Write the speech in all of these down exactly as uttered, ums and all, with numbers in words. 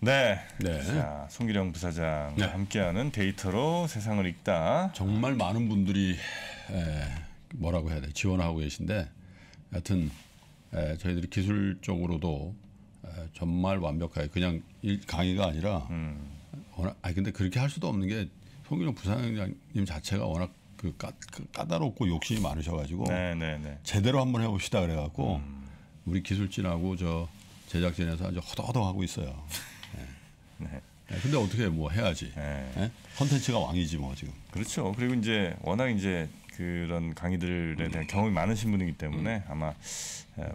네. 네. 자, 송길영 부사장과 네. 함께하는 데이터로 세상을 읽다. 정말 많은 분들이 에, 뭐라고 해야 돼? 지원하고 계신데 하여튼 에, 저희들이 기술 쪽으로도 에, 정말 완벽하게 그냥 일, 강의가 아니라 음. 워낙, 아니 근데 그렇게 할 수도 없는 게 송길영 부사장님 자체가 워낙 그, 까, 그 까다롭고 욕심이 많으셔가지고 네, 네, 네. 제대로 한번 해봅시다 그래갖고 음. 우리 기술진하고 저 제작진에서 아주 허덕허덕 하고 있어요. 네. 네. 네. 근데 어떻게 뭐 해야지. 컨텐츠가 네. 네? 왕이지 뭐 지금. 그렇죠. 그리고 이제 워낙 이제 그런 강의들에 음. 대한 경험이 많으신 분이기 때문에 음. 아마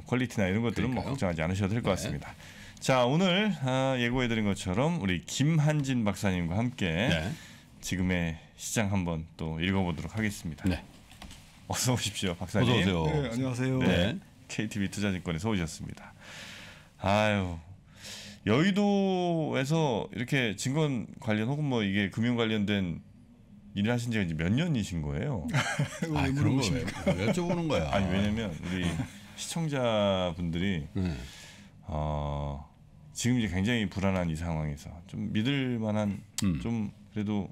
퀄리티나 이런 것들은 그러니까요. 뭐 걱정하지 않으셔도 될 것 네. 같습니다. 자, 오늘 예고해드린 것처럼 우리 김한진 박사님과 함께 네. 지금의 시장 한번 또 읽어보도록 하겠습니다. 네. 어서 오십시오, 박사님. 어서 오세요. 네, 안녕하세요. 네. 케이티비 투자증권에서 오셨습니다. 아유, 여의도에서 이렇게 증권 관련 혹은 뭐 이게 금융 관련된 일을 하신 지가 이제 몇 년이신 거예요? 아, 그런 거 왜 여쭤보는 거야? 아니 왜냐면 우리 시청자분들이 네. 어, 지금 이제 굉장히 불안한 이 상황에서 좀 믿을만한 음. 좀 그래도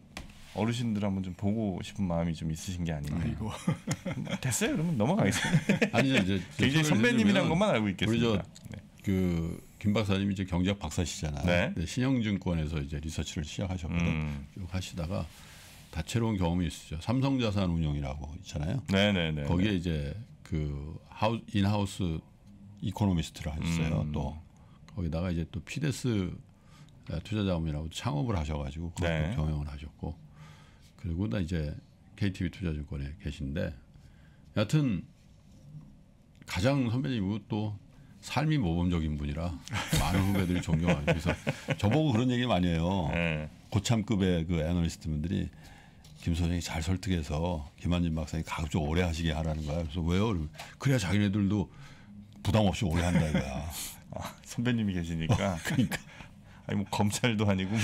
어르신들 한번 좀 보고 싶은 마음이 좀 있으신 게 아닌가. 아이고. 됐어요. 그러면 넘어가겠습니다. 아니죠 이제 굉장히 선배님이란 것만 알고 있겠습니다. 그 김 박사님이 이제 경제학 박사시잖아요. 네. 네, 신영증권에서 이제 리서치를 시작하셨거든요. 음. 쭉 하시다가 다채로운 경험이 있으죠. 삼성자산운용이라고 있잖아요. 네네네. 거기에 이제 그 하우스 인하우스 이코노미스트를 하셨어요. 음. 또 거기다가 이제 또 피데스 투자자문이라고 창업을 하셔가지고 그것도 네. 경영을 하셨고, 그리고 나 이제 케이티비 투자증권에 계신데, 여하튼 가장 선배님이고 또 삶이 모범적인 분이라 많은 후배들이 존경하죠. 그래서 저보고 그런 얘기 많이 해요. 네. 고참급의 그 애널리스트 분들이 김 선생이 잘 설득해서 김한진 박사님 가급적 오래 하시게 하라는 거야. 그래서 왜요? 그래야 자기네들도 부담 없이 오래 한다 이거야. 아, 선배님이 계시니까. 어, 그러니까. 아니 뭐 검찰도 아니고 뭐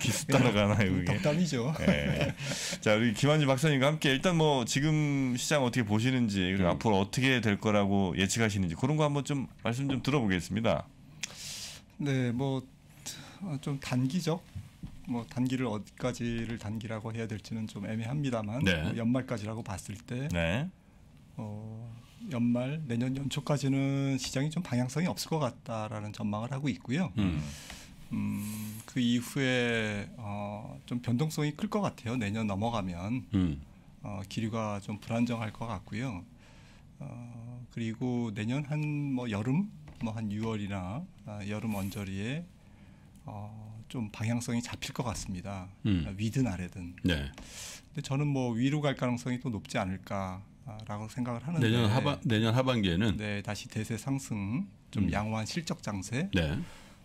기습 따라가나요 그게? 덕담이죠. 네. 자, 우리 김한진 박사님과 함께 일단 뭐 지금 시장 어떻게 보시는지 그리고 음. 앞으로 어떻게 될 거라고 예측하시는지 그런 거 한번 좀 말씀 좀 들어보겠습니다. 네, 뭐 좀 단기죠. 뭐 단기를 어디까지를 단기라고 해야 될지는 좀 애매합니다만 네. 뭐 연말까지라고 봤을 때. 네. 어, 연말 내년 연초까지는 시장이 좀 방향성이 없을 것 같다라는 전망을 하고 있고요. 음. 음, 그 이후에 어, 좀 변동성이 클 것 같아요. 내년 넘어가면 음. 어, 기류가 좀 불안정할 것 같고요. 어, 그리고 내년 한 뭐 여름 뭐 한 유월이나 어, 여름 언저리에 어, 좀 방향성이 잡힐 것 같습니다. 음. 위든 아래든. 네. 근데 저는 뭐 위로 갈 가능성이 또 높지 않을까. 라고 생각을 하는데 내년 하반 내년 하반기에는 네 다시 대세 상승 좀 음. 양호한 실적 장세 네.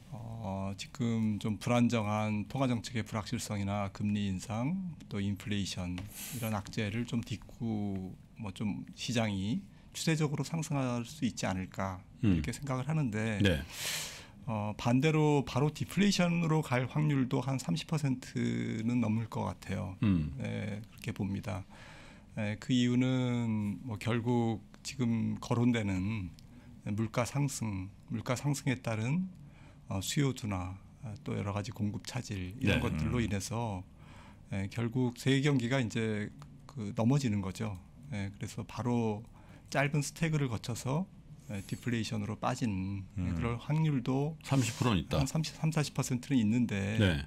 어, 지금 좀 불안정한 통화 정책의 불확실성이나 금리 인상 또 인플레이션 이런 악재를 좀 딛고 뭐 좀 시장이 추세적으로 상승할 수 있지 않을까 음. 이렇게 생각을 하는데 네. 어, 반대로 바로 디플레이션으로 갈 확률도 한 삼십 퍼센트는 넘을 것 같아요. 음. 네, 그렇게 봅니다. 예, 그 이유는 뭐 결국 지금 거론되는 물가 상승, 물가 상승에 따른 수요 둔화, 또 여러 가지 공급 차질 이런 네. 것들로 인해서 예, 결국 세계 경기가 이제 그 넘어지는 거죠. 예, 그래서 바로 짧은 스태그를 거쳐서 예, 디플레이션으로 빠진 음. 그럴 확률도 삼십 퍼센트는 있다. 한 삼십, 삼십, 사십 퍼센트는 있는데. 네.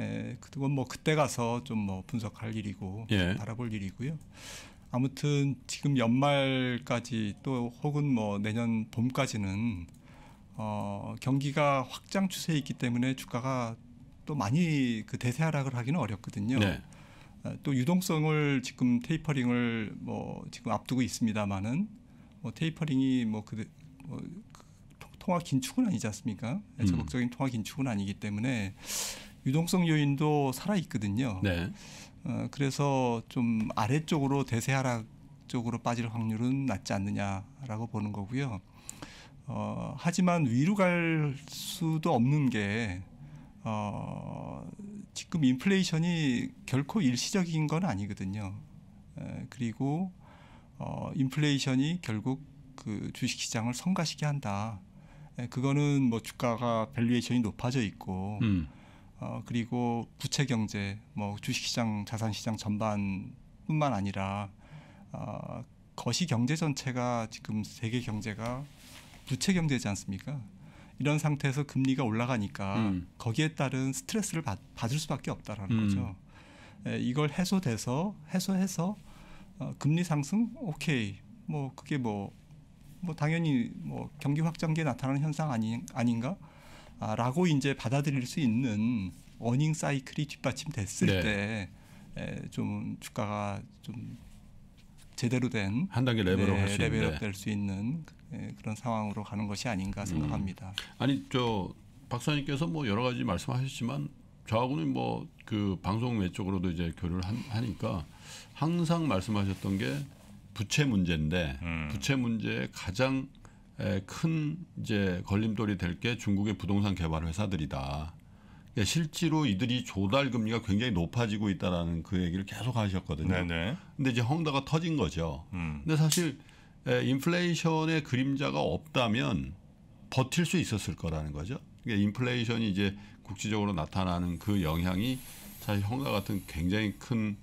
예, 그건 뭐 그때 가서 좀 뭐 분석할 일이고 예. 바라볼 일이고요. 아무튼 지금 연말까지 또 혹은 뭐 내년 봄까지는 어, 경기가 확장 추세에 있기 때문에 주가가 또 많이 그 대세 하락을 하기는 어렵거든요. 네. 또 유동성을 지금 테이퍼링을 뭐 지금 앞두고 있습니다만은 뭐 테이퍼링이 뭐 그 뭐 통화 긴축은 아니지 않습니까? 음. 적극적인 통화 긴축은 아니기 때문에. 유동성 요인도 살아있거든요. 네. 어, 그래서 좀 아래쪽으로 대세 하락 쪽으로 빠질 확률은 낮지 않느냐라고 보는 거고요. 어, 하지만 위로 갈 수도 없는 게 어, 지금 인플레이션이 결코 일시적인 건 아니거든요. 에, 그리고 어, 인플레이션이 결국 그 주식시장을 성가시게 한다. 그거는 뭐 주가가 밸류에이션이 높아져 있고 음. 어, 그리고 부채 경제, 뭐 주식시장, 자산시장 전반뿐만 아니라 어, 거시 경제 전체가 지금 세계 경제가 부채 경제지 않습니까? 이런 상태에서 금리가 올라가니까 음. 거기에 따른 스트레스를 받, 받을 수밖에 없다라는 음. 거죠. 에, 이걸 해소돼서 해소해서 어, 금리 상승 오케이 뭐 그게 뭐 뭐 당연히 뭐 경기 확장기에 나타나는 현상 아니, 아닌가? 아, 라고 이제 받아들일 수 있는 어닝 사이클이 뒷받침됐을 네. 때 좀 주가가 좀 제대로 된 한 단계 레벨업 할 수 네, 레벨업 될 수 있는 그런 상황으로 가는 것이 아닌가 생각합니다. 음. 아니 저 박사님께서 뭐 여러 가지 말씀하셨지만 저하고는 뭐 그 방송 외 쪽으로도 이제 교류를 하니까 항상 말씀하셨던 게 부채 문제인데 음. 부채 문제의 가장 큰 이제 걸림돌이 될 게 중국의 부동산 개발 회사들이다. 그러니까 실제로 이들이 조달 금리가 굉장히 높아지고 있다라는 그 얘기를 계속 하셨거든요. 네네. 근데 이제 헝다가 터진 거죠. 음. 근데 사실 인플레이션의 그림자가 없다면 버틸 수 있었을 거라는 거죠. 그러니까 인플레이션이 이제 국지적으로 나타나는 그 영향이 사실 헝다 같은 굉장히 큰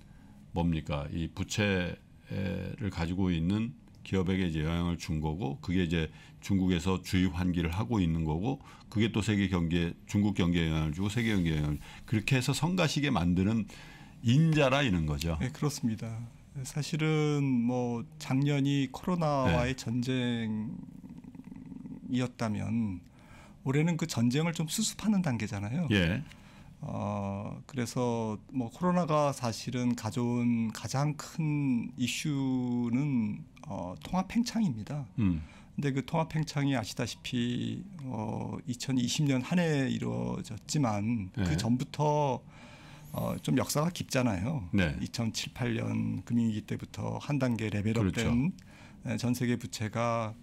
뭡니까 이 부채 를 가지고 있는 기업에게 이제 영향을 준 거고 그게 이제 중국에서 주입 환기를 하고 있는 거고 그게 또 세계 경기에 중국 경기에 영향을 주고 세계 경기에 영향을 그렇게 해서 성가시게 만드는 인자라 이런 거죠. 네, 그렇습니다. 사실은 뭐 작년이 코로나와의 네. 전쟁이었다면 올해는 그 전쟁을 좀 수습하는 단계잖아요. 예. 어, 그래서 뭐 코로나가 사실은 가져온 가장 큰 이슈는 어, 통합 팽창입니다. 음. 근데 그 통합 팽창이 아시다시피 어, 이천이십 년 한 해에 이루어졌지만 네. 그 전부터 어, 좀 역사가 깊잖아요. 네. 이천칠, 팔 년 금융위기 때부터 한 단계 레벨업된 그렇죠. 전 세계 부채가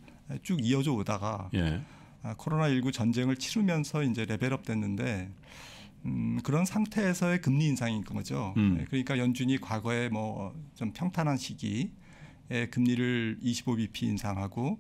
쭉 이어져 오다가 예. 아, 코로나 십구 전쟁을 치르면서 이제 레벨업 됐는데 음, 그런 상태에서의 금리 인상인 거죠. 음. 그러니까 연준이 과거에 뭐 좀 평탄한 시기에 금리를 이십오 비피 인상하고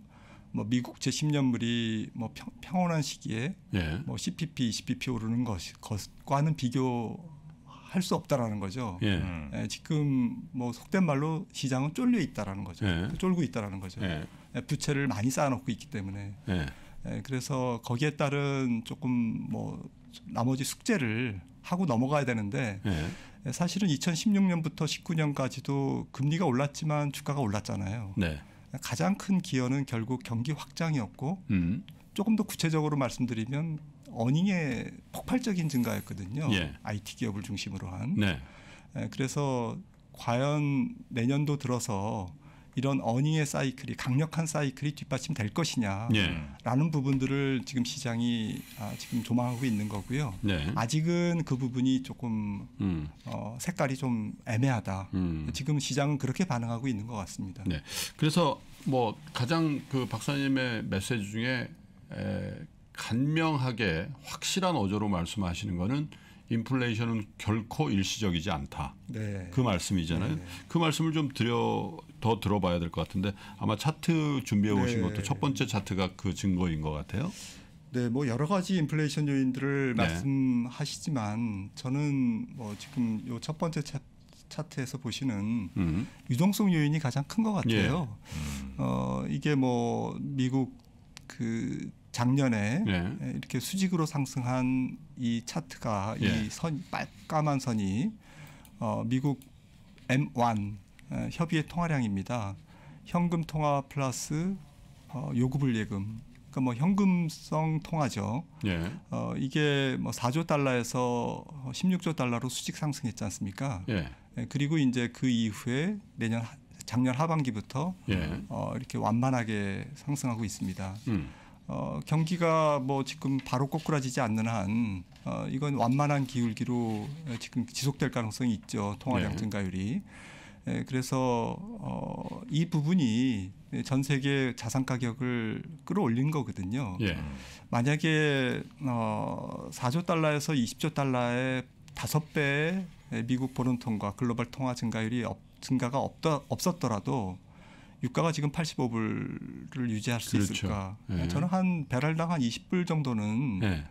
뭐 미국 제십 년물이 뭐 평, 평온한 시기에 예. 뭐 십 비피, 이십 비피 오르는 것, 것과는 비교할 수 없다라는 거죠. 예. 음. 예, 지금 뭐 속된 말로 시장은 쫄려 있다라는 거죠. 예. 쫄고 있다라는 거죠. 예. 예, 부채를 많이 쌓아놓고 있기 때문에. 예. 예, 그래서 거기에 따른 조금 뭐 나머지 숙제를 하고 넘어가야 되는데 네. 사실은 이천십육 년부터 십구 년까지도 금리가 올랐지만 주가가 올랐잖아요. 네. 가장 큰 기여는 결국 경기 확장이었고 음. 조금 더 구체적으로 말씀드리면 어닝의 폭발적인 증가였거든요. 예. 아이티 기업을 중심으로 한. 네. 그래서 과연 내년도 들어서 이런 어닝의 사이클이 강력한 사이클이 뒷받침될 것이냐라는 예. 부분들을 지금 시장이 아, 지금 조망하고 있는 거고요. 네. 아직은 그 부분이 조금 음. 어, 색깔이 좀 애매하다. 음. 지금 시장은 그렇게 반응하고 있는 것 같습니다. 네. 그래서 뭐 가장 그 박사님의 메시지 중에 에, 간명하게 확실한 어조로 말씀하시는 거는 인플레이션은 결코 일시적이지 않다. 네. 그 말씀이잖아요. 네. 그 말씀을 좀 드려 더 들어봐야 될 것 같은데 아마 차트 준비해 오신 네. 것도 첫 번째 차트가 그 증거인 것 같아요. 네, 뭐 여러 가지 인플레이션 요인들을 네. 말씀하시지만 저는 뭐 지금 요 첫 번째 차, 차트에서 보시는 음. 유동성 요인이 가장 큰 것 같아요. 예. 음. 어, 이게 뭐 미국 그 작년에 예. 이렇게 수직으로 상승한 이 차트가 예. 이 선 빨까만 선이 어, 미국 엠 원 에, 협의의 통화량입니다. 현금 통화 플러스 어, 요구불 예금. 그러니까 뭐 현금성 통화죠. 예. 어, 이게 뭐 사조 달러에서 십육조 달러로 수직 상승했지 않습니까? 예. 에, 그리고 이제 그 이후에 내년 작년 하반기부터 예. 어, 이렇게 완만하게 상승하고 있습니다. 음. 어, 경기가 뭐 지금 바로 꼬꾸라지지 않는 한 어, 이건 완만한 기울기로 지금 지속될 가능성이 있죠. 통화량 네. 증가율이. 에, 그래서 어, 이 부분이 전 세계 자산 가격을 끌어올린 거거든요. 네. 만약에 어, 사조 달러에서 이십조 달러의 다섯 배의 미국 보름 통과 글로벌 통화 증가율이 없, 증가가 없다, 없었더라도 유가가 지금 팔십오 불을 유지할 수 그렇죠. 있을까. 네. 저는 한 배럴당 한 이십 불 정도는 네.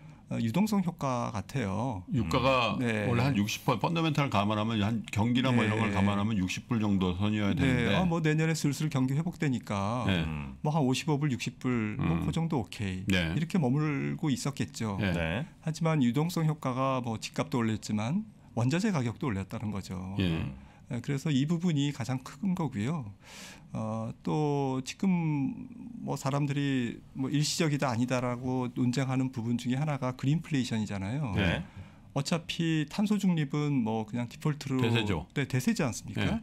유동성 효과 같아요. 유가가 음. 네. 원래 한 육십 퍼센트 펀더멘탈을 감안하면 한 경기나 네. 뭐 이런 걸 감안하면 육십 불 정도 선이어야 되는데 네. 아, 뭐 내년에 슬슬 경기 회복되니까 네. 뭐 한 오십오 불, 육십 불 음. 뭐 그 정도 오케이 네. 이렇게 머물고 있었겠죠. 네. 네. 하지만 유동성 효과가 뭐 집값도 올렸지만 원자재 가격도 올렸다는 거죠. 네. 그래서 이 부분이 가장 큰 거고요. 어, 또 지금 뭐 사람들이 뭐 일시적이다 아니다라고 논쟁하는 부분 중에 하나가 그린플레이션이잖아요. 네. 어차피 탄소 중립은 뭐 그냥 디폴트로 대세죠. 네, 대세지 않습니까? 네.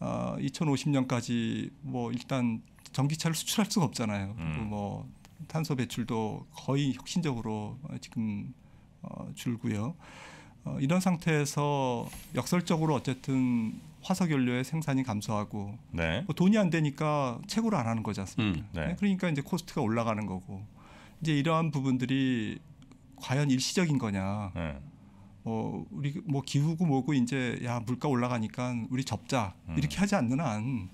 어, 이천오십 년까지 뭐 일단 전기차를 수출할 수가 없잖아요. 음. 그리고 뭐 탄소 배출도 거의 혁신적으로 지금 어, 줄고요. 어, 이런 상태에서 역설적으로 어쨌든 화석연료의 생산이 감소하고 네. 뭐 돈이 안 되니까 채굴을 안 하는 거지 않습니까? 음, 네. 그러니까 이제 코스트가 올라가는 거고 이제 이러한 부분들이 과연 일시적인 거냐? 네. 뭐 우리 뭐 기후고 뭐고 이제 야 물가 올라가니까 우리 접자 음. 이렇게 하지 않는 한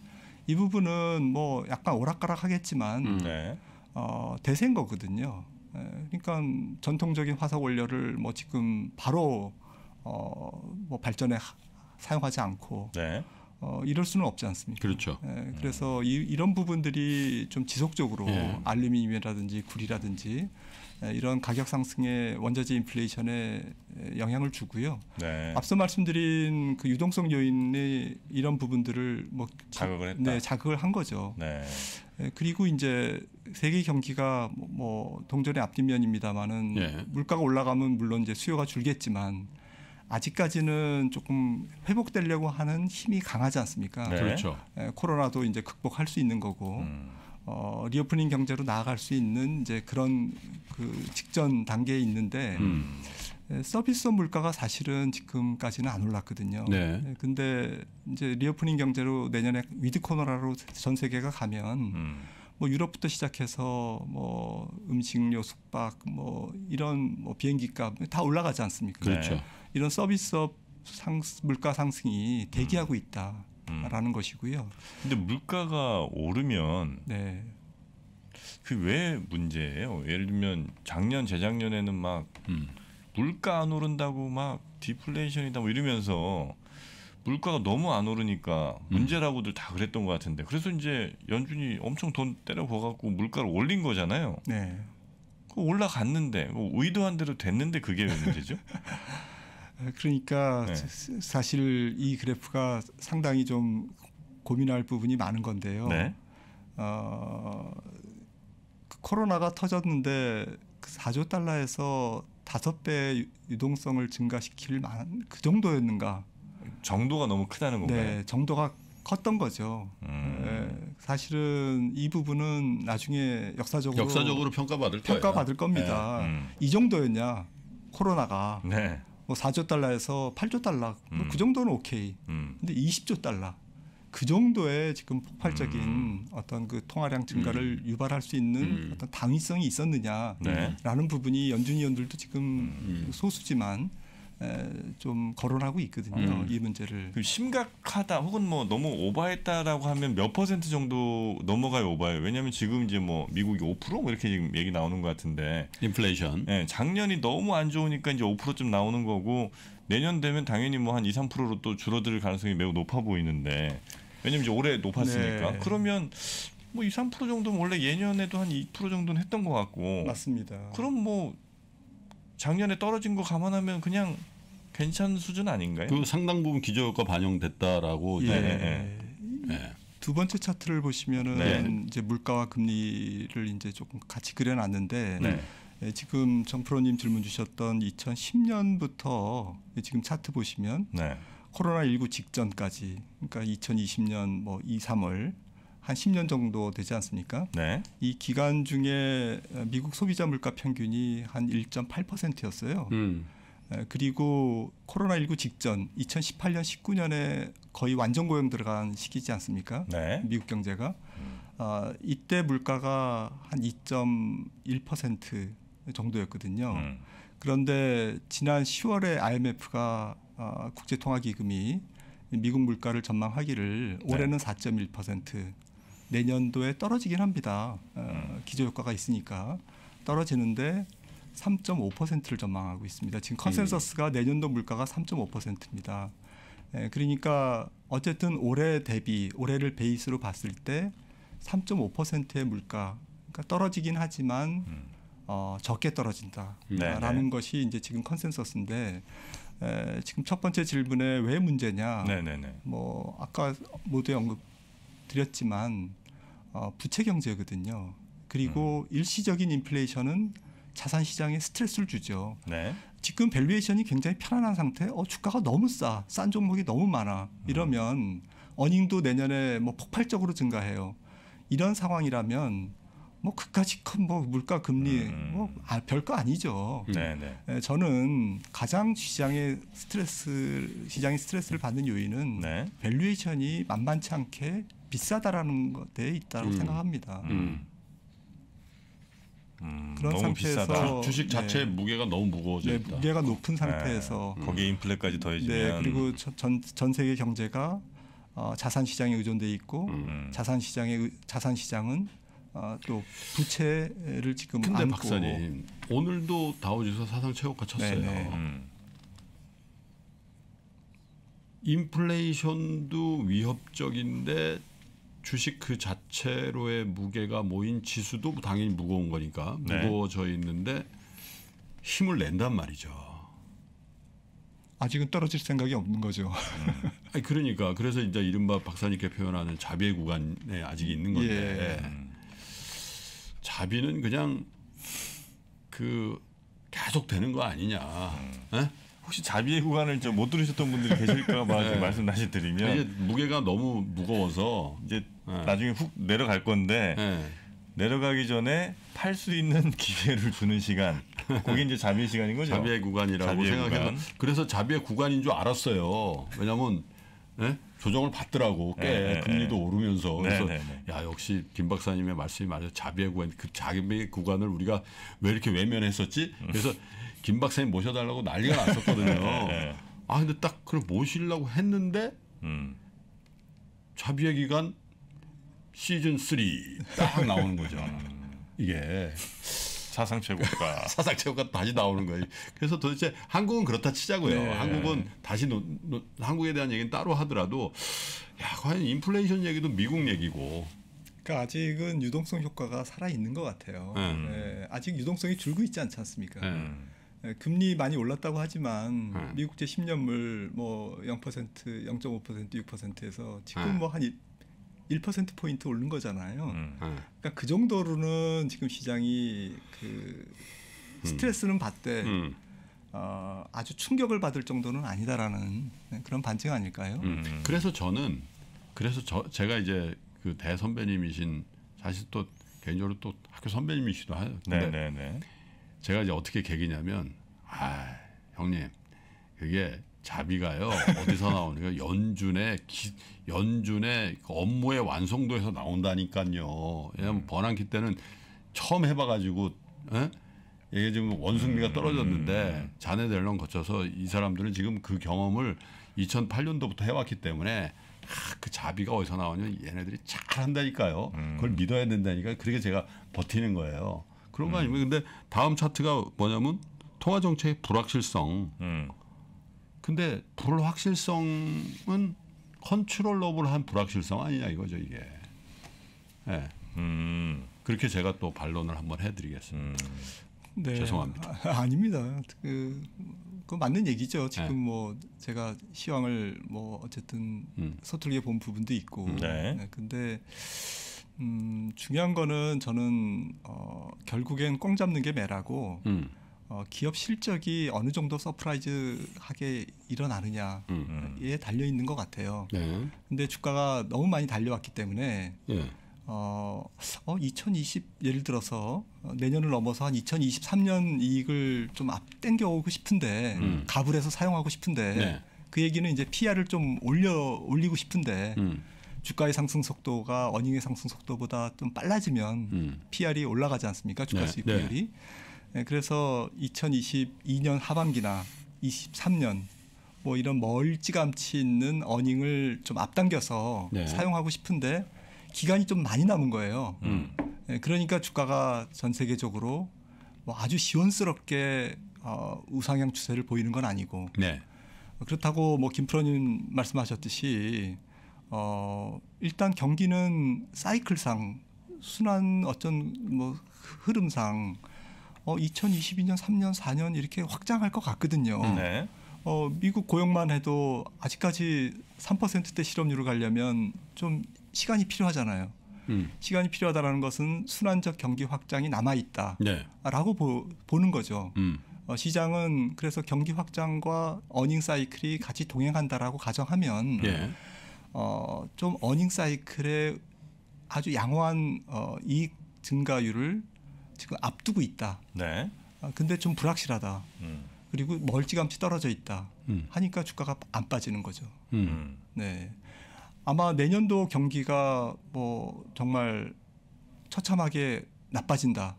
이 부분은 뭐 약간 오락가락하겠지만 음, 네. 어, 대세인 거거든요. 그러니까 전통적인 화석 원료를 뭐 지금 바로 어 뭐 발전에 하, 사용하지 않고 네. 어 이럴 수는 없지 않습니까? 그렇죠. 예, 그래서 음. 이, 이런 부분들이 좀 지속적으로 예. 알루미늄이라든지 구리라든지 예, 이런 가격 상승에 원자재 인플레이션에 영향을 주고요. 네. 앞서 말씀드린 그 유동성 요인이 이런 부분들을 뭐 자극을 했다. 네, 자극을 한 거죠. 네. 예, 그리고 이제 세계 경기가 뭐, 뭐 동전의 앞뒷면입니다만은 예. 물가가 올라가면 물론 이제 수요가 줄겠지만. 아직까지는 조금 회복되려고 하는 힘이 강하지 않습니까? 네. 그렇죠. 예, 코로나도 이제 극복할 수 있는 거고 음. 어, 리오프닝 경제로 나아갈 수 있는 이제 그런 그 직전 단계에 있는데 음. 예, 서비스업 물가가 사실은 지금까지는 안 올랐거든요. 네. 근데 예, 이제 리오프닝 경제로 내년에 위드 코로나로 전 세계가 가면 음. 뭐 유럽부터 시작해서 뭐 음식료, 숙박, 뭐 이런 뭐 비행기값 다 올라가지 않습니까? 그렇죠. 네. 이런 서비스업 상승, 물가 상승이 대기하고 있다라는 음. 것이고요. 근데 물가가 오르면 네. 그게 왜 문제예요? 예를 들면 작년, 재작년에는 막 음. 물가 안 오른다고 막 디플레이션이다 뭐 이러면서. 물가가 너무 안 오르니까 문제라고들 다 그랬던 것 같은데 그래서 이제 연준이 엄청 돈 때려 부어갖고 물가를 올린 거잖아요. 네. 올라갔는데 뭐 의도한 대로 됐는데 그게 왜 문제죠? 그러니까 네. 사실 이 그래프가 상당히 좀 고민할 부분이 많은 건데요. 네. 어, 코로나가 터졌는데 사조 달러에서 다섯 배 유동성을 증가시킬 만한 그 정도였는가? 정도가 너무 크다는 건가요? 네, 정도가 컸던 거죠. 음. 네, 사실은 이 부분은 나중에 역사적으로, 역사적으로 평가받을 거예요. 평가받을 겁니다. 네. 음. 이 정도였냐 코로나가 네. 뭐 사조 달러에서 팔조 달러 음. 그 정도는 오케이. 음. 근데 이십조 달러 그 정도의 지금 폭발적인 음. 어떤 그 통화량 증가를 음. 유발할 수 있는 음. 어떤 당위성이 있었느냐라는 네. 부분이 연준위원들도 지금 음. 소수지만. 좀 거론하고 있거든요. 음. 이 문제를. 심각하다 혹은 뭐 너무 오버했다라고 하면 몇 퍼센트 정도 넘어가요 오버예요. 왜냐하면 지금 이제 뭐 미국이 오 퍼센트 뭐 이렇게 지금 얘기 나오는 것 같은데. 인플레이션. 예, 작년이 너무 안 좋으니까 이제 오 퍼센트쯤 나오는 거고 내년 되면 당연히 뭐 한 이, 삼 퍼센트로 또 줄어들 가능성이 매우 높아 보이는데. 왜냐면 이제 올해 높았으니까. 네. 그러면 뭐 이, 삼 퍼센트 정도면 원래 예년에도 한 이 퍼센트 정도는 했던 것 같고. 맞습니다. 그럼 뭐. 작년에 떨어진 거 감안하면 그냥 괜찮은 수준 아닌가요? 그 상당 부분 기저효과 반영됐다라고. 예. 네. 네. 두 번째 차트를 보시면은 네. 이제 물가와 금리를 이제 조금 같이 그려놨는데 네. 예, 지금 정프로님 질문 주셨던 이천십 년부터 지금 차트 보시면 네. 코로나 십구 직전까지 그러니까 이천이십 년 뭐 이, 삼월 한 십 년 정도 되지 않습니까? 네. 이 기간 중에 미국 소비자 물가 평균이 한 일 점 팔 퍼센트였어요. 음. 그리고 코로나 십구 직전 이천십팔 년, 십구 년에 거의 완전 고용 들어간 시기지 않습니까? 네. 미국 경제가. 음. 아, 이때 물가가 한 이 점 일 퍼센트 정도였거든요. 음. 그런데 지난 시월에 아이엠에프가 아, 국제통화기금이 미국 물가를 전망하기를 올해는 네. 사 점 일 퍼센트 내년도에 떨어지긴 합니다. 어, 기저효과가 있으니까 떨어지는데 삼 점 오 퍼센트를 전망하고 있습니다. 지금 컨센서스가 내년도 물가가 삼 점 오 퍼센트입니다. 예, 그러니까 어쨌든 올해 대비, 올해를 베이스로 봤을 때 삼 점 오 퍼센트의 물가, 그러니까 떨어지긴 하지만 음. 어, 적게 떨어진다라는 네네. 것이 이제 지금 컨센서스인데, 에, 지금 첫 번째 질문에 왜 문제냐? 네네네. 뭐 아까 모두에 언급드렸지만 어, 부채 경제거든요. 그리고 음. 일시적인 인플레이션은 자산 시장에 스트레스를 주죠. 네. 지금 밸류에이션이 굉장히 편안한 상태, 어, 주가가 너무 싸, 싼 종목이 너무 많아. 이러면 음. 어닝도 내년에 뭐 폭발적으로 증가해요. 이런 상황이라면 뭐 그까지 큰 뭐 물가 금리 음. 뭐 아, 별거 아니죠. 네네. 저는 가장 시장의 스트레스, 시장이 스트레스를 받는 요인은 네. 밸류에이션이 만만치 않게 비싸다라는 것에 있다고 음. 생각합니다. 음. 음, 그런 너무 상태에서 비싸다. 주식 자체의 네. 무게가 너무 무거워져 있다. 네, 무게가 높은 상태에서 네. 거기에 인플레까지 더해지면 네, 그리고 전, 전 세계 경제가 어, 자산 시장에 의존돼 있고 음. 자산 시장의 자산 시장은 어, 또 부채를 지금 안고. 근데 박사님 오늘도 다우지수 사상 최고가 쳤어요. 음. 인플레이션도 위협적인데. 주식 그 자체로의 무게가 모인 지수도 당연히 무거운 거니까 네. 무거워져 있는데 힘을 낸단 말이죠. 아직은 떨어질 생각이 없는 거죠. 음. 아니 그러니까 그래서 이제 이른바 박사님께 표현하는 자비의 구간에 아직 있는 건데 예. 자비는 그냥 그 계속 되는 거 아니냐. 음. 에? 혹시 자비의 구간을 좀 못 들으셨던 분들이 계실까 봐 네. 말씀 다시 드리면 이제 무게가 너무 무거워서 이제 네. 나중에 훅 내려갈 건데 네. 내려가기 전에 팔 수 있는 기회를 주는 시간, 그게 이제 자비의 시간인 거죠. 자비의 구간이라고 자비의 생각해서 구간. 그래서 자비의 구간인 줄 알았어요. 왜냐하면 네? 조정을 받더라고 꽤 네, 네, 금리도 네. 오르면서 그래서 네, 네, 네. 야 역시 김 박사님의 말씀이 맞아요. 자비의 구간, 그 자비의 구간을 우리가 왜 이렇게 외면했었지? 그래서 김 박사님 모셔달라고 난리가 났었거든요. 네. 아 근데 딱 그걸 모시려고 했는데 음. 자비의 기간 시즌 삼 딱 나오는 거죠. 이게 사상 최고가 사상 최고가 다시 나오는 거예요. 그래서 도대체 한국은 그렇다 치자고요. 네. 한국은 다시 노, 노, 한국에 대한 얘기는 따로 하더라도 야 과연 인플레이션 얘기도 미국 얘기고. 그러니까 아직은 유동성 효과가 살아 있는 것 같아요. 음. 예, 아직 유동성이 줄고 있지 않지 않습니까? 음. 예, 금리 많이 올랐다고 하지만 음. 미국제 십 년물 뭐 영 퍼센트, 영 점 오 퍼센트, 육 퍼센트에서 지금 음. 뭐 한 일 퍼센트 포인트 오른 거잖아요. 음. 그러니까 그 정도로는 지금 시장이 그 스트레스는 받되 음. 어, 아주 충격을 받을 정도는 아니다라는 그런 반증 아닐까요? 음. 음. 그래서 저는 그래서 저 제가 이제 그 대선배님이신 사실 또 개인적으로 또 학교 선배님이시도 하요. 네네네. 제가 이제 어떻게 계기냐면 아 형님 그게 자비가요 어디서 나오는 거 연준의 기, 연준의 업무의 완성도에서 나온다니까요. 왜냐하면 번안기 때는 처음 해봐가지고 에? 이게 지금 원숭이가 떨어졌는데 자네들랑 거쳐서 이 사람들은 지금 그 경험을 이천팔 년도부터 해왔기 때문에. 아, 그 자비가 어디서 나오냐면 얘네들이 잘한다니까요. 음. 그걸 믿어야 된다니까. 그렇게 제가 버티는 거예요. 그런 거 음. 아니면 근데 다음 차트가 뭐냐면 통화정책의 불확실성. 음. 근데 불확실성은 컨트롤러블한 불확실성 아니냐 이거죠 이게. 네. 음. 그렇게 제가 또 반론을 한번 해드리겠습니다. 음. 네. 죄송합니다. 아, 아닙니다. 그... 그 맞는 얘기죠. 지금 네. 뭐 제가 시황을 뭐 어쨌든 음. 서툴게 본 부분도 있고. 네. 네. 근데 음, 중요한 거는 저는 어, 결국엔 꽁 잡는 게 매라고 음. 어, 기업 실적이 어느 정도 서프라이즈하게 일어나느냐에 음. 달려 있는 것 같아요. 네. 근데 주가가 너무 많이 달려왔기 때문에. 네. 어, 어 이천이십 예를 들어서 내년을 넘어서 한 이천이십삼 년 이익을 좀 앞 땡겨오고 싶은데 음. 갑을 해서 사용하고 싶은데 네. 그 얘기는 이제 피알을 좀 올려 올리고 싶은데 음. 주가의 상승 속도가 어닝의 상승 속도보다 좀 빨라지면 음. 피알이 올라가지 않습니까? 주가 수익 네. 비율이. 네. 그래서 이천이십이 년 하반기나 이십삼 년 뭐 이런 멀찌감치 있는 어닝을 좀 앞당겨서 네. 사용하고 싶은데 기간이 좀 많이 남은 거예요. 음. 그러니까 주가가 전 세계적으로 뭐 아주 시원스럽게 어, 우상향 추세를 보이는 건 아니고 네. 그렇다고 뭐 김프로님 말씀하셨듯이 어, 일단 경기는 사이클상 순환 어쩐 뭐 흐름상 어, 이천이십이 년, 삼 년, 사 년 이렇게 확장할 것 같거든요. 네. 어, 미국 고용만 해도 아직까지 삼 퍼센트대 실업률을 가려면 좀 시간이 필요하잖아요. 음. 시간이 필요하다는 것은 순환적 경기 확장이 남아있다라고 네. 보는 거죠. 음. 어, 시장은 그래서 경기 확장과 어닝 사이클이 같이 동행한다라고 가정하면 네. 어, 좀 어닝 사이클의 아주 양호한 어, 이익 증가율을 지금 앞두고 있다. 네. 아, 근데 좀 불확실하다. 음. 그리고 멀찌감치 떨어져 있다. 음. 하니까 주가가 안 빠지는 거죠. 음. 네. 아마 내년도 경기가 뭐 정말 처참하게 나빠진다.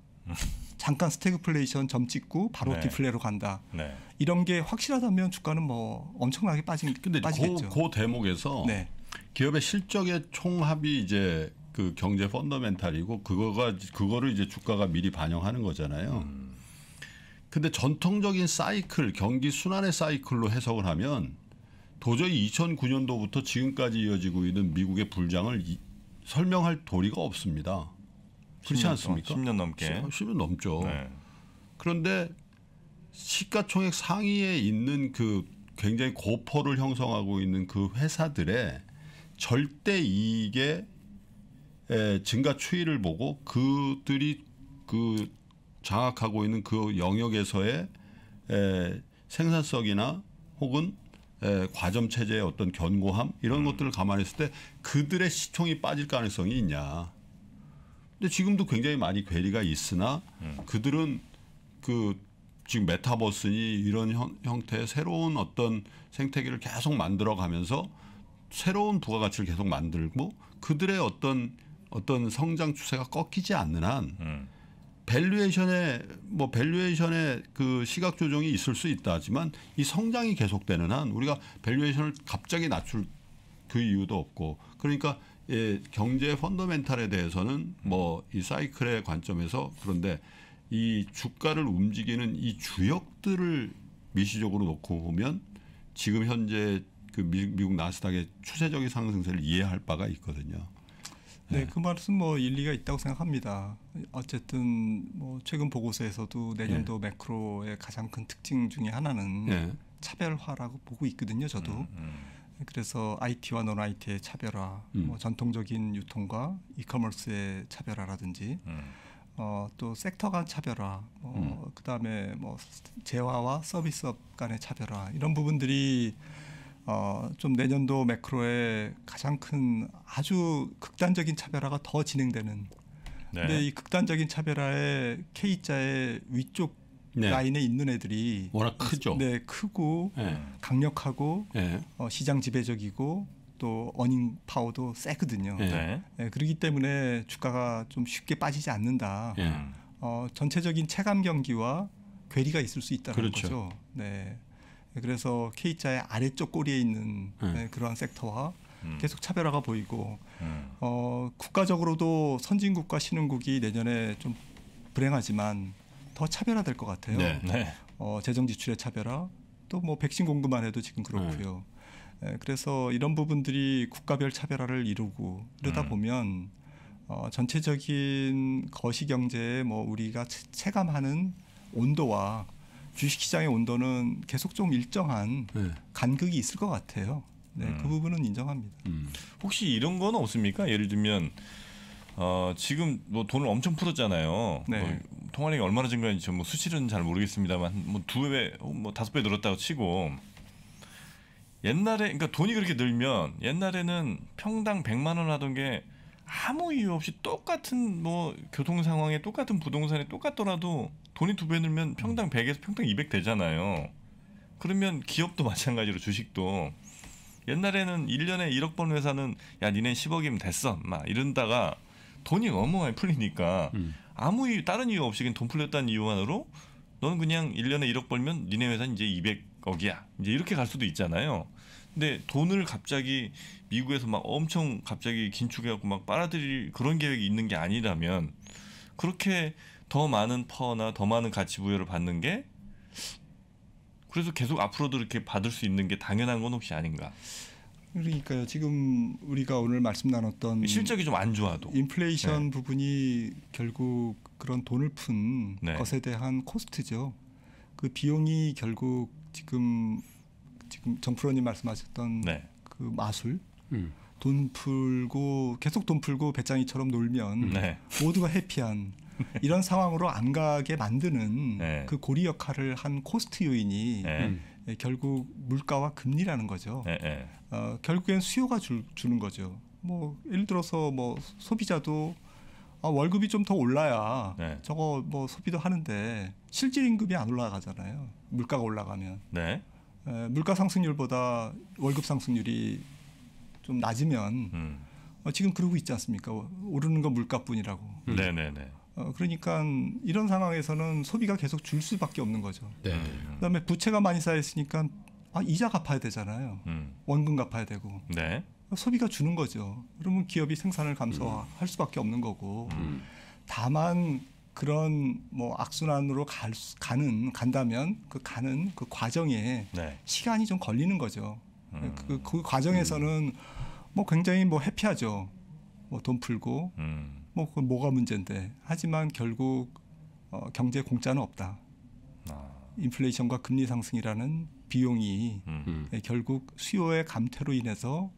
잠깐 스태그플레이션 점 찍고 바로 네. 디플레로 간다. 네. 이런 게 확실하다면 주가는 뭐 엄청나게 빠진, 근데 빠지겠죠. 그, 그 대목에서 네. 기업의 실적의 총합이 이제 그 경제 펀더멘탈이고 그거가 그거를 이제 주가가 미리 반영하는 거잖아요. 음. 근데 전통적인 사이클 경기 순환의 사이클로 해석을 하면 도저히 이천구 년도부터 지금까지 이어지고 있는 미국의 불장을 이, 설명할 도리가 없습니다. 그렇지 십 년, 않습니까? 십 년 넘게. 십 년 넘죠. 네. 그런데 시가총액 상위에 있는 그 굉장히 고퍼를 형성하고 있는 그 회사들의 절대 이익의 증가 추이를 보고 그들이 그 장악하고 있는 그 영역에서의 에, 생산성이나 혹은 에, 과점 체제의 어떤 견고함 이런 음. 것들을 감안했을 때 그들의 시총이 빠질 가능성이 있냐. 근데 지금도 굉장히 많이 괴리가 있으나 음. 그들은 그 지금 메타버스니 이런 형, 형태의 새로운 어떤 생태계를 계속 만들어가면서 새로운 부가가치를 계속 만들고 그들의 어떤 어떤 성장 추세가 꺾이지 않는 한 음. 밸류에이션의 뭐 밸류에이션의 그 시각 조정이 있을 수 있다지만 이 성장이 계속되는 한 우리가 밸류에이션을 갑자기 낮출 그 이유도 없고 그러니까 예, 경제 펀더멘탈에 대해서는 뭐 이 사이클의 관점에서 그런데 이 주가를 움직이는 이 주역들을 미시적으로 놓고 보면 지금 현재 그 미국 나스닥의 추세적인 상승세를 이해할 바가 있거든요. 네, 그 말씀 뭐 일리가 있다고 생각합니다. 어쨌든 뭐 최근 보고서에서도 내년도 예. 매크로의 가장 큰 특징 중에 하나는 예. 차별화라고 보고 있거든요. 저도. 음, 음. 그래서 아이티와 논 아이티의 차별화, 음. 뭐 전통적인 유통과 이커머스의 차별화라든지 음. 어, 또 섹터 간 차별화, 어, 음. 그다음에 뭐 재화와 서비스업 간의 차별화 이런 부분들이 어, 좀 내년도 매크로의 가장 큰 아주 극단적인 차별화가 더 진행되는. 그런데 네. 이 극단적인 차별화의 K자의 위쪽 네. 라인에 있는 애들이 워낙 크죠. 네, 크고 네. 강력하고 네. 어, 시장 지배적이고 또 어닝 파워도 세거든요. 네. 네, 그렇기 때문에 주가가 좀 쉽게 빠지지 않는다. 네. 어, 전체적인 체감 경기와 괴리가 있을 수 있다는 그렇죠. 거죠. 네. 그래서 K자의 아래쪽 꼬리에 있는 음. 그러한 섹터와 음. 계속 차별화가 보이고 음. 어, 국가적으로도 선진국과 신흥국이 내년에 좀 불행하지만 더 차별화될 것 같아요. 네. 네. 어, 재정 지출의 차별화 또 뭐 백신 공급만 해도 지금 그렇고요. 네. 에, 그래서 이런 부분들이 국가별 차별화를 이루고 이러다 음. 보면 어, 전체적인 거시경제에 뭐 우리가 체감하는 온도와 주식시장의 온도는 계속 좀 일정한 네. 간극이 있을 것 같아요. 네, 음. 그 부분은 인정합니다. 음. 혹시 이런 건 없습니까? 예를 들면 어, 지금 뭐 돈을 엄청 풀었잖아요. 네. 뭐 통화량이 얼마나 증가했는지 뭐 수치는 잘 모르겠습니다만 뭐 두 배, 뭐 다섯 배 늘었다고 치고 옛날에 그러니까 돈이 그렇게 늘면 옛날에는 평당 백만 원 하던 게 아무 이유 없이 똑같은 뭐 교통 상황에 똑같은 부동산에 똑같더라도 돈이 두 배 늘면 평당 백에서 평당 이백 되잖아요. 그러면 기업도 마찬가지로 주식도 옛날에는 일 년에 일억 번 회사는 야 니네 십억이면 됐어 막 이런다가 돈이 너무 많이 풀리니까 음. 아무 이유, 다른 이유 없이 그냥 돈 풀렸다는 이유만으로 너는 그냥 일 년에 일억 벌면 니네 회사는 이제 이백억이야 이제 이렇게 갈 수도 있잖아요. 근데 돈을 갑자기 미국에서 막 엄청 갑자기 긴축해갖고 막 빨아들일 그런 계획이 있는 게 아니라면 그렇게 더 많은 퍼나 더 많은 가치부여를 받는 게, 그래서 계속 앞으로도 이렇게 받을 수 있는 게 당연한 건 혹시 아닌가? 그러니까요. 지금 우리가 오늘 말씀 나눴던 실적이 좀 안 좋아도 인플레이션 네. 부분이 결국 그런 돈을 푼 네. 것에 대한 코스트죠. 그 비용이 결국 지금 지금 정프로님 말씀하셨던 네. 그 마술 음. 돈 풀고 계속 돈 풀고 배짱이처럼 놀면 네. 모두가 해피한 이런 상황으로 안 가게 만드는 네. 그 고리 역할을 한 코스트 요인이 네. 예, 결국 물가와 금리라는 거죠. 네, 네. 어, 결국엔 수요가 줄, 주는 거죠. 뭐 예를 들어서 뭐 소비자도 아, 월급이 좀 더 올라야 네. 저거 뭐 소비도 하는데 실질 임금이 안 올라가잖아요. 물가가 올라가면 네. 에, 물가 상승률보다 월급 상승률이 좀 낮으면 음. 어, 지금 그러고 있지 않습니까? 오르는 건 물가뿐이라고. 네네네. 음. 네, 네. 어, 그러니까 이런 상황에서는 소비가 계속 줄 수밖에 없는 거죠. 네. 그다음에 부채가 많이 쌓였으니까 아, 이자 갚아야 되잖아요. 음. 원금 갚아야 되고 네. 소비가 주는 거죠. 그러면 기업이 생산을 감소할 음. 수밖에 없는 거고 음. 다만 그런 뭐 악순환으로 갈 수, 가는 간다면 그 가는 그 과정에 네. 시간이 좀 걸리는 거죠. 음. 그, 그 과정에서는 음. 뭐 굉장히 뭐 해피하죠. 뭐 돈 풀고. 음. 뭐 그건 뭐가 문제인데, 하지만 결국 어, 경제 공짜는 없다. 아. 인플레이션과 금리 상승이라는 비용이 음. 예, 결국 수요의 감퇴로 인해서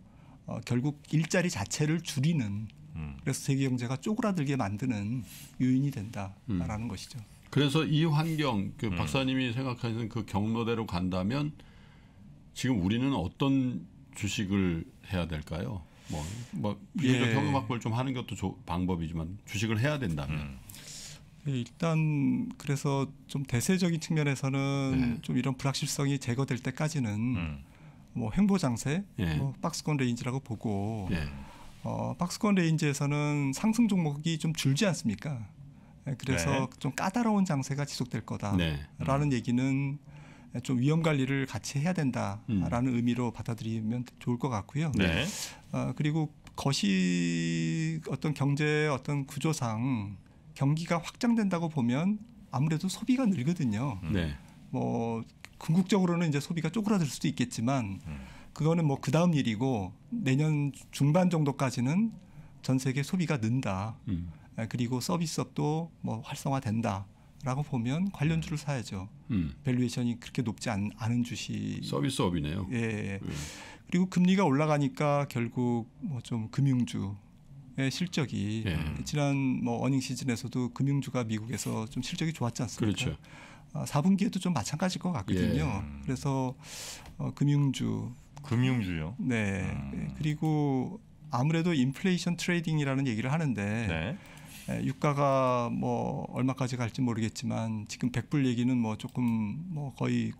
어, 결국 일자리 자체를 줄이는 음. 그래서 세계 경제가 쪼그라들게 만드는 요인이 된다라는 음. 것이죠. 그래서 이 환경, 그 음. 박사님이 생각하시는 그 경로대로 간다면 지금 우리는 어떤 주식을 해야 될까요? 뭐, 뭐 비교적 예. 현금 확보를 좀 하는 것도 조, 방법이지만 주식을 해야 된다면 음. 예, 일단 그래서 좀 대세적인 측면에서는 예. 좀 이런 불확실성이 제거될 때까지는 음. 뭐 횡보장세, 예. 뭐 박스권 레인지라고 보고 예. 어, 박스권 레인지에서는 상승 종목이 좀 줄지 않습니까? 그래서 네. 좀 까다로운 장세가 지속될 거다라는 네. 음. 얘기는 좀 위험 관리를 같이 해야 된다라는 음. 의미로 받아들이면 좋을 것 같고요. 네. 어, 그리고 거시 어떤 경제의 어떤 구조상 경기가 확장된다고 보면 아무래도 소비가 늘거든요. 네. 뭐 궁극적으로는 이제 소비가 쪼그라들 수도 있겠지만 음. 그거는 뭐 그 다음 일이고 내년 중반 정도까지는 전 세계 소비가 는다. 음. 그리고 서비스업도 뭐 활성화된다. 라고 보면 관련주를 사야죠. 음. 밸류에이션이 그렇게 높지 않, 않은 주식. 서비스업이네요. 예. 예. 그리고 금리가 올라가니까 결국 뭐 좀 금융주의 실적이 예. 지난 뭐 어닝 시즌에서도 금융주가 미국에서 좀 실적이 좋았지 않습니까? 그렇죠. 아, 사 분기에도 좀 마찬가지일 것 같거든요. 예. 그래서 어, 금융주. 금융주요? 네. 음. 예. 그리고 아무래도 인플레이션 트레이딩이라는 얘기를 하는데. 네. 유가가 뭐 얼마까지 갈지 모르겠지만 지금 백불 얘기는 뭐 조금 뭐 거의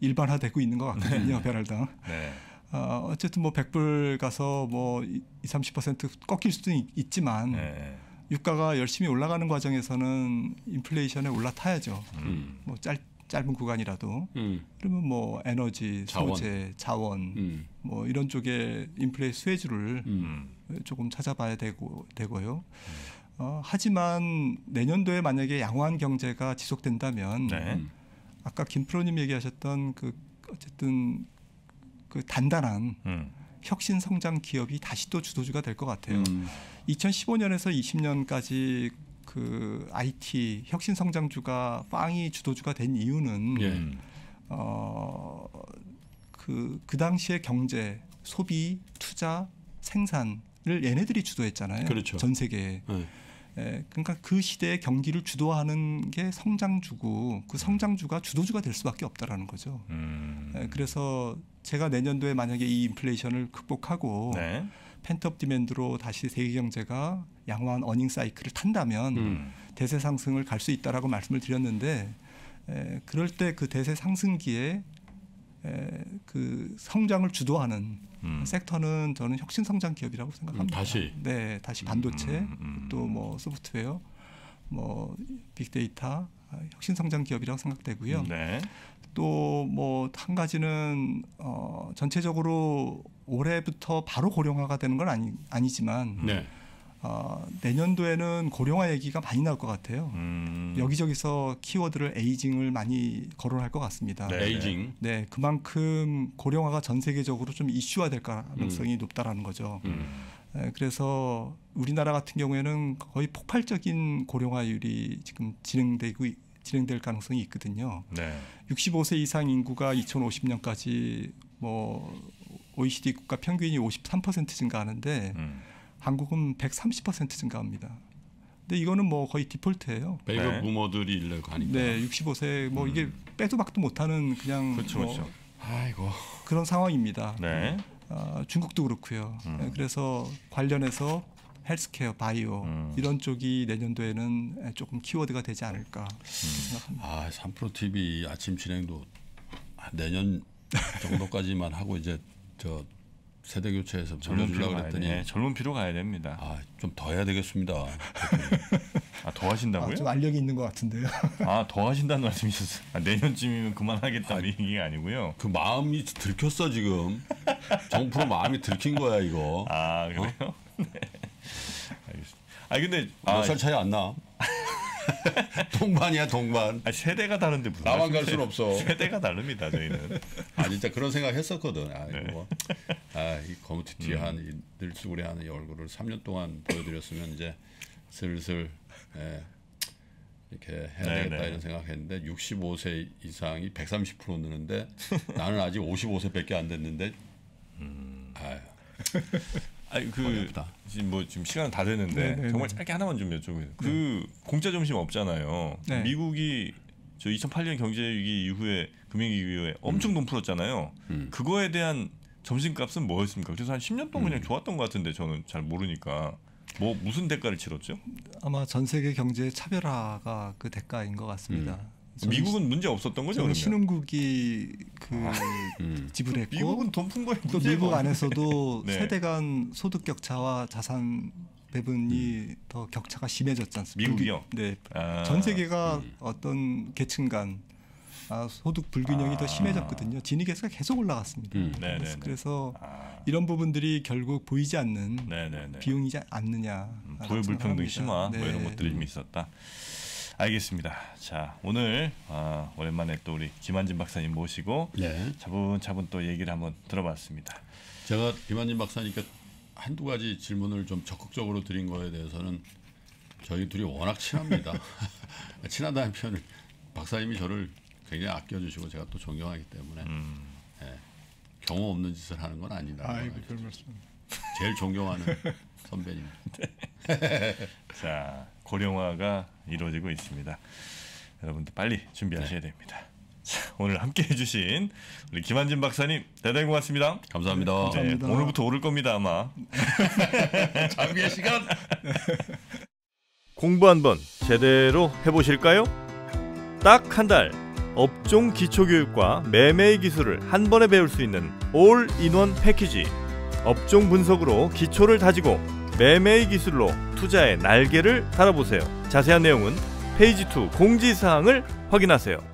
일반화되고 있는 것 같거든요. 네. 배럴당. 네. 어, 어쨌든 뭐 백불 가서 뭐 이십, 삼십 퍼센트 꺾일 수도 있, 있지만 네. 유가가 열심히 올라가는 과정에서는 인플레이션에 올라타야죠. 음. 뭐 짧, 짧은 구간이라도. 음. 그러면 뭐 에너지, 자원. 소재, 자원 음. 뭐 이런 쪽에 인플레이 수혜주를 음. 조금 찾아봐야 되고, 되고요. 음. 어, 하지만 내년도에 만약에 양호한 경제가 지속된다면 네. 아까 김 프로님 얘기하셨던 그 어쨌든 그 단단한 음. 혁신 성장 기업이 다시 또 주도주가 될 것 같아요. 음. 이천십오 년에서 이십 년까지 그 아이티 혁신 성장주가 빵이 주도주가 된 이유는 예. 어, 그, 그 당시의 경제, 소비, 투자, 생산 를 얘네들이 주도했잖아요. 그렇죠. 전 세계에. 네. 예, 그러니까 그 시대의 경기를 주도하는 게 성장주고 그 성장주가 주도주가 될 수밖에 없다라는 거죠. 음. 예, 그래서 제가 내년도에 만약에 이 인플레이션을 극복하고 네. 펜트업 디맨드로 다시 세계 경제가 양호한 어닝 사이클을 탄다면 음. 대세 상승을 갈 수 있다라고 말씀을 드렸는데 예, 그럴 때 그 대세 상승기에 에, 그 성장을 주도하는 음. 섹터는 저는 혁신 성장 기업이라고 생각합니다. 음, 다시 네 다시 반도체 음, 음. 또 뭐 소프트웨어 뭐 빅데이터 혁신성장 기업이라고 생각되고요. 네. 또 뭐 한 가지는 어, 전체적으로 올해부터 바로 고령화가 되는 건 아니, 아니지만 네. 어, 내년도에는 고령화 얘기가 많이 나올 것 같아요. 음. 여기저기서 키워드를 에이징을 많이 거론할 것 같습니다. 네, 에이징. 네, 그만큼 고령화가 전 세계적으로 좀 이슈화될 가능성이 음. 높다라는 거죠. 음. 네, 그래서 우리나라 같은 경우에는 거의 폭발적인 고령화율이 지금 진행되고 진행될 가능성이 있거든요. 네. 육십오 세 이상 인구가 이천오십 년까지 뭐 오이시디 국가 평균이 오십삼 퍼센트 증가하는데. 음. 한국은 백삼십 퍼센트 증가합니다. 근데 이거는 뭐 거의 디폴트예요. 베이비 네. 부머들이 일려고 하니까. 네, 육십오 세 뭐 음. 이게 빼도 박도 못하는 그냥. 그렇죠, 뭐 그렇죠. 아이고. 그런 상황입니다. 네. 어, 중국도 그렇고요. 음. 네, 그래서 관련해서 헬스케어, 바이오 음. 이런 쪽이 내년도에는 조금 키워드가 되지 않을까 음. 생각합니다. 아, 삼프로 티비 아침 진행도 내년 정도까지만 하고 이제 저. 세대 교체에서 전론피로 그랬더니 네, 전론피로 가야 됩니다. 아, 좀 더 해야 되겠습니다. 아, 더 하신다고요? 아, 좀 알력이 있는 것 같은데요. 아, 더 하신다는 말씀이셨어요. 아, 내년쯤이면 그만하겠다는 아, 얘기가 아니고요. 그 마음이 들켰어 지금. 정프로 마음이 들킨 거야 이거. 아, 그래요? 어? 네. 알겠습니다. 아, 근데 몇 살 아, 차이 안 나. 동반이야 동반. 아, 세대가 다른데 무슨 나만 갈 순 없어. 세대가 다릅니다 저희는. 아, 진짜 그런 생각 했었거든. 아, 네. 뭐. 아, 이 거무튀튀한 음. 늘쭈구리하는 이 얼굴을 삼 년 동안 보여드렸으면 이제 슬슬 예, 이렇게 해야 네네. 되겠다 이런 생각했는데 육십오 세 이상이 백삼십 퍼센트 느는데 나는 아직 오십오 세밖에 안 됐는데. 음. 아유. 아니 그 지금 뭐 지금 시간 다 됐는데 네네네. 정말 짧게 하나만 좀 여쭤보세요. 그 네. 공짜 점심 없잖아요. 네. 미국이 저 이천팔 년 경제 위기 이후에 금융 위기 이후에 엄청 음. 돈 풀었잖아요. 음. 그거에 대한 점심값은 뭐였습니까? 그래서 한 십 년 동안 음. 그냥 좋았던 것 같은데 저는 잘 모르니까 뭐 무슨 대가를 치렀죠? 아마 전 세계 경제 차별화가 그 대가인 것 같습니다. 음. 미국은 문제 없었던 거죠? 그러면? 신흥국이 그 아, 음. 지불했고 미국은 돈 푼 거에 또 미국 안에서도 네. 세대 간 소득 격차와 자산 배분이 음. 더 격차가 심해졌지 않습니까? 미국이요? 네. 아. 전 세계가 음. 어떤 계층 간 아, 소득 불균형이 아. 더 심해졌거든요. 지니계수가 계속 올라갔습니다. 음. 그래서, 그래서 아. 이런 부분들이 결국 보이지 않는 네네네. 비용이지 않느냐. 음, 부의 불평등 심화 네. 뭐 이런 것들이 좀 있었다. 알겠습니다. 자, 오늘 아, 오랜만에 또 우리 김한진 박사님 모시고 네. 차분차분 또 얘기를 한번 들어봤습니다. 제가 김한진 박사님께 한두 가지 질문을 좀 적극적으로 드린 거에 대해서는 저희 둘이 워낙 친합니다. 친하다는 표현을 박사님이 저를 굉장히 아껴주시고 제가 또 존경하기 때문에 음. 네, 경우 없는 짓을 하는 건 아니다. 아이고, 별 말씀. 제일 존경하는 선배님. 네. 자, 고령화가 이루어지고 있습니다. 여러분들 빨리 준비하셔야 네. 됩니다. 자, 오늘 함께 해주신 우리 김한진 박사님 대단히 고맙습니다. 감사합니다. 네, 감사합니다. 네, 오늘부터 오를 겁니다 아마. 장비의 시간. 공부 한번 제대로 해보실까요? 딱 한 달 업종 기초교육과 매매의 기술을 한 번에 배울 수 있는 올인원 패키지. 업종 분석으로 기초를 다지고 매매의 기술로 투자의 날개를 달아보세요. 자세한 내용은 페이지 이 공지사항을 확인하세요.